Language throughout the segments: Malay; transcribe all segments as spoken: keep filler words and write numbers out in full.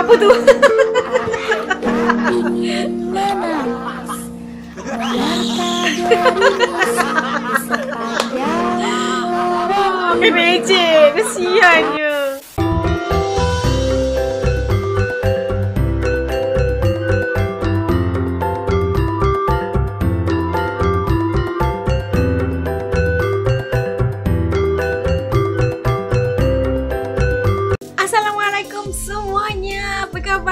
apa tuh? Bebek, kesiannya.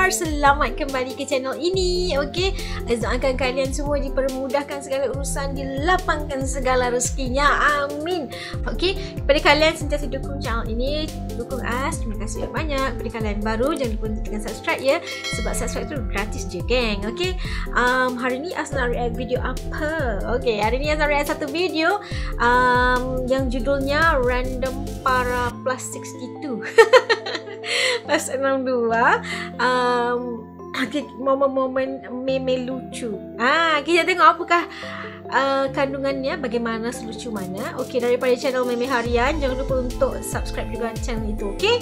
Selamat kembali ke channel ini. Okey, doakan kalian semua dipermudahkan segala urusan, dilapangkan segala rezekinya. Amin. Okey, kepada kalian sentiasa dukung channel ini, dukung us. Terima kasih banyak. Kepada kalian baru, jangan lupa tekan subscribe ya, sebab subscribe tu gratis je, geng. Okey. Um, hari ni us nak react video apa? Okey, hari ni us nak react satu video um, yang judulnya Random para plastik enam dua. Pas enam dua um, okay, momen-momen meme lucu. Ah, kita tengok apakah uh, kandungannya, bagaimana, selucu mana. Okey, daripada channel Meme Harian, jangan lupa untuk subscribe juga channel itu. Okey,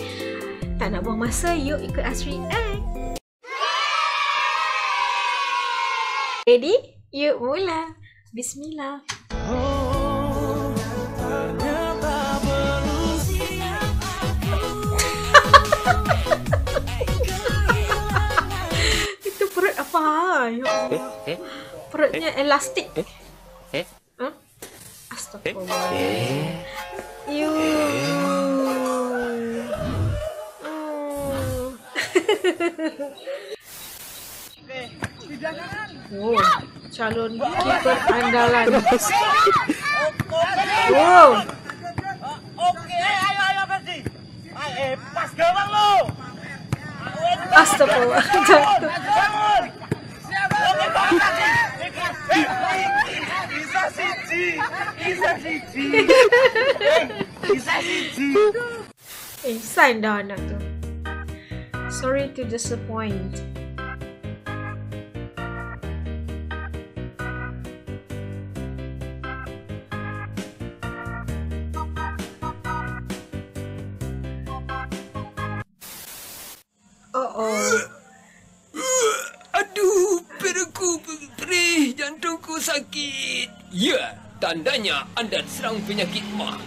tak nak buang masa, yuk ikut Asri X. Ready? Yuk mula. Bismillah. Apa? Eh, eh, perutnya eh, elastik. Eh, eh, huh? Astagfirullah. Eh, you. Eh. Oh. Wow, calon kiper andalan. Wow. Okey, ayo ayo Persi. Eh, pas gawang lo. Astagfirullah. Bisa siji, bisa siji, bisa siji. Eh, sign dah anak tu. Sorry to disappoint. Oh oh. Jantungku sakit. Ya, tandanya anda serang penyakit mah.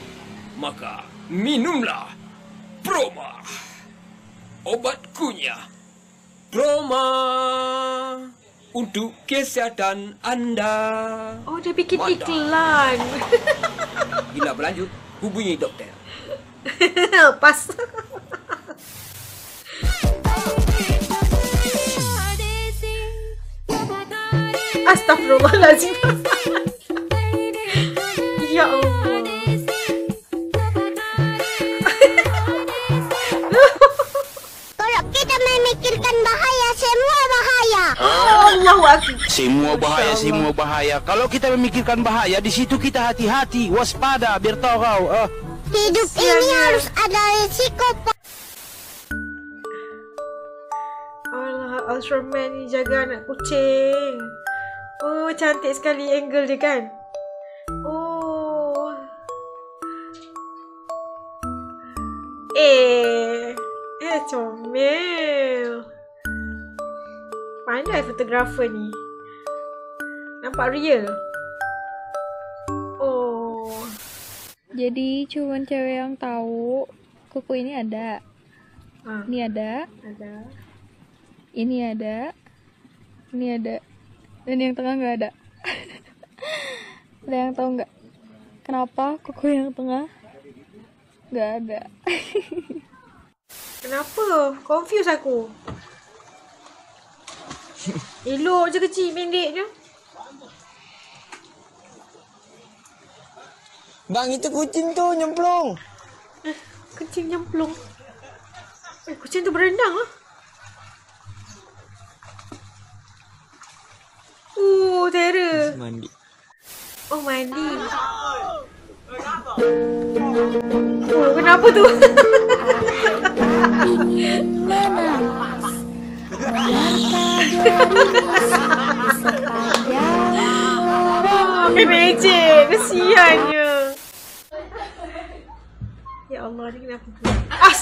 Maka minumlah Proma. Obat kunyah Proma untuk kesihatan anda. Oh, dia bikin Manda. Iklan. Bila berlanjut, hubungi doktor. Pas. Astagfirullahaladzim. Ya Allah. Kalau kita memikirkan bahaya, semua bahaya. Allahu Akbar. Semua bahaya, semua bahaya. Kalau kita memikirkan bahaya, di situ kita hati-hati, waspada, bertahu. Uh. Hidup ini harus ada risiko. Allah, Ultraman ni jaga anak kucing. Oh, cantik sekali angle dia kan. Oh. Eh. Eh, comel. Pandai fotografer ni. Nampak real. Oh. Jadi cuma cewek yang tahu kuku ini ada. Ah. Ini ada. Ada. Ini ada. Ini ada. Dan yang tengah nggak ada. Ada yang tahu nggak? Kenapa kuku yang tengah nggak ada? Kenapa? Confuse aku. Elok je kecil, pendek je. Bang, itu kucing tu nyemplung. Eh, kucing nyemplung. Eh, kucing tu berenang lah. Oh, terror. Mandi. Oh, mandi. Oh, kenapa tu? Bebek, kesiannya. Ya Allah, ni kenapa tu? As.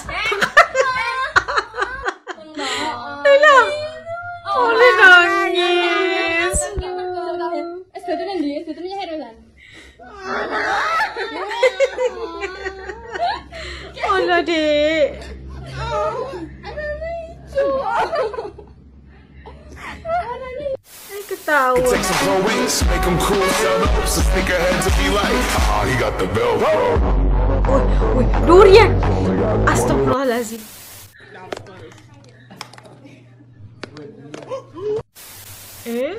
tahu. Wih, durian. Astagfirullahaladzim. Eh?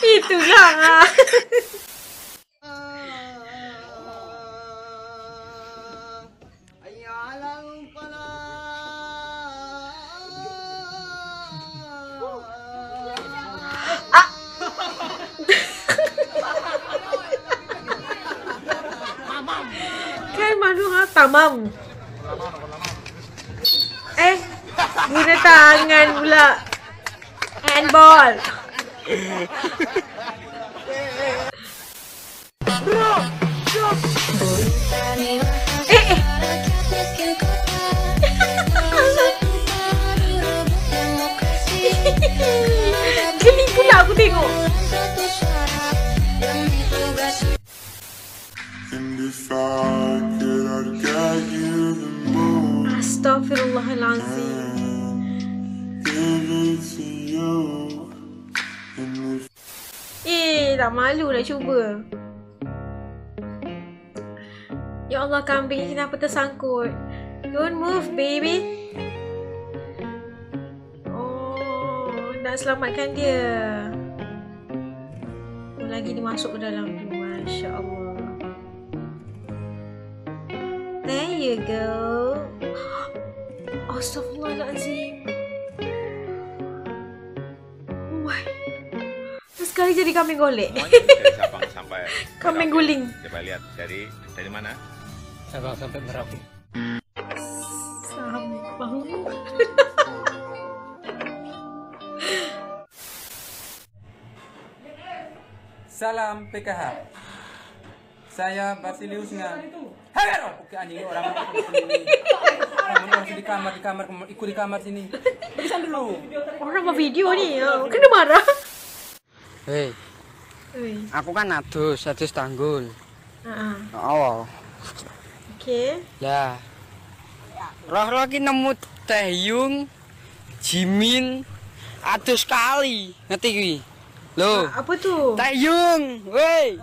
Itu lah. Tamam. Eh, guna tangan pula. Handball. Eh, eh. Geli pula aku tengok. Astaghfirullahalazim. Eh, dah malu dah cuba. Ya Allah, kambing kenapa tersangkut? Don't move, baby. Oh, nak selamatkan dia. Oh, lagi dia masuk ke dalam tu. Masya Allah. There you go. Astaghfirullahaladzim. Wah, sekali jadi kambing golek. Sabang sampai kambing guling. Coba lihat dari dari mana? Sabang sampai Merauke. Sabang. Salam P K H. Saya Basiliusnya. Hei, oke anjing orang. Di kamar, di kamar, ikut di kamar sini. Berikan dulu. Orang mau video nih, kena marah. Hei, aku kan adus, adus tanggul. Uh-uh. Oh. Oke. Okay. Ya. Roh-roh ini nemu Taehyung, Jimin, adus kali. Ngerti gue? Loh. Apa tuh? Taehyung, woi.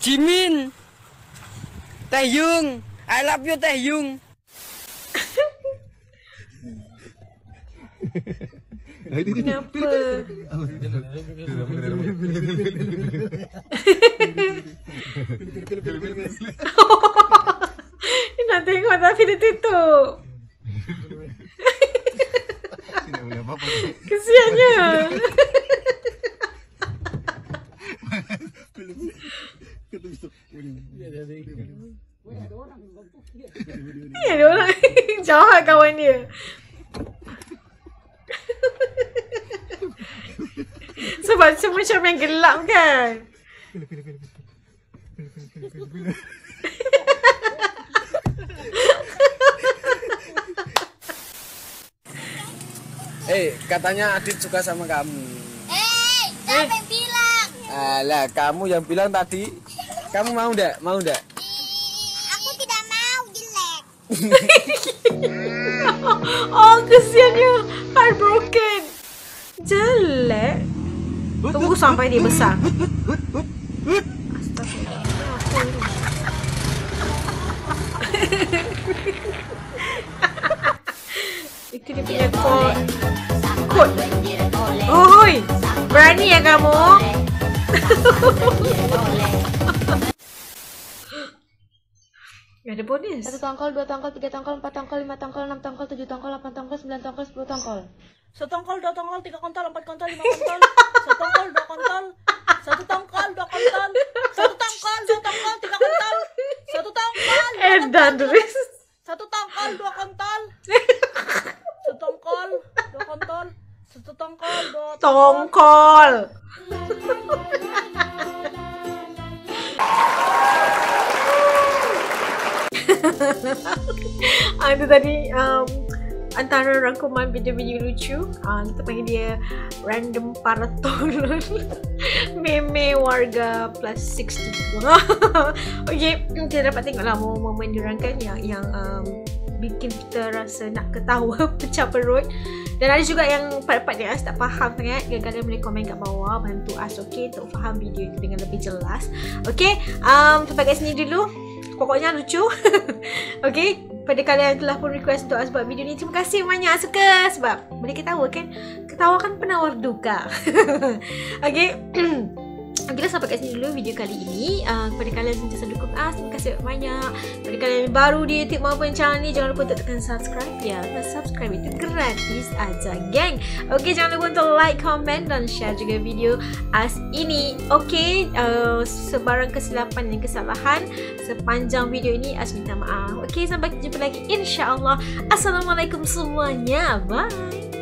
Jimin, Taehyung, I love you Taehyung. Kenapa? Ini nak tengok tapi dia tutup. Kesiannya. Ini ada orang jahat kawan dia. Sebab semua macam yang gelap kan. Eh, katanya Adit suka sama kamu. Eh, siapa yang bilang? Alah, kamu yang bilang tadi. Kamu mau enggak? Mau enggak? Aku tidak mau, jelek. Oh, kesiannya. Heartbroken. Jelek. Tunggu sampai dia besar. Itu dia punya kot. Kot. Oi, berani ya kamu? Gak ada bonus. Satu tongkol, dua tongkol, tiga tongkol, empat tongkol, lima tongkol, enam tongkol, tujuh tongkol, delapan tongkol, sembilan tongkol, sepuluh tongkol. Setongkol, dua tongkol, tiga kontol, empat kontol, lima kontol. Setongkol, dua kontol. Satu tongkol, dua kontol. Satu tongkol, dua tongkol, tiga kontol. Satu tongkol. Eh, Dandris. Satu tongkol, dua kontol. Satu tongkol, dua kontol. Satu tongkol, dua tongkol. Tongkol. Itu tadi um antara rangkuman video-video lucu. Uh, kita panggil dia Random Para Tolol Meme Warga Plus enam dua. Okay, kita dapat tengoklah momen-momen diorang kan yang, yang um, bikin kita rasa nak ketawa pecah perut. Dan ada juga yang part-part yang tak faham sangat, kadang-kadang boleh komen kat bawah bantu us, okay, untuk faham video itu dengan lebih jelas. Okay, um, sampai kat sini dulu. Pokoknya lucu. Okay, pada kalian yang telah pun request untuk us buat video ni, terima kasih banyak, suka. Sebab boleh ketawa kan, ketawa kan penawar duka. Okay. Okey lah, sampai kat sini dulu video kali ini. Uh, kepada kalian yang sentiasa dukung us, terima kasih banyak. Kepada kalian yang baru di YouTube maupun channel ni, jangan lupa untuk tekan subscribe ya. Subscribe itu gratis aja, geng. Okey, jangan lupa untuk like, comment dan share juga video us ini. Okey, uh, sebarang kesilapan dan kesalahan sepanjang video ini, us minta maaf. Okey, sampai jumpa lagi insya-Allah. Assalamualaikum semuanya. Bye.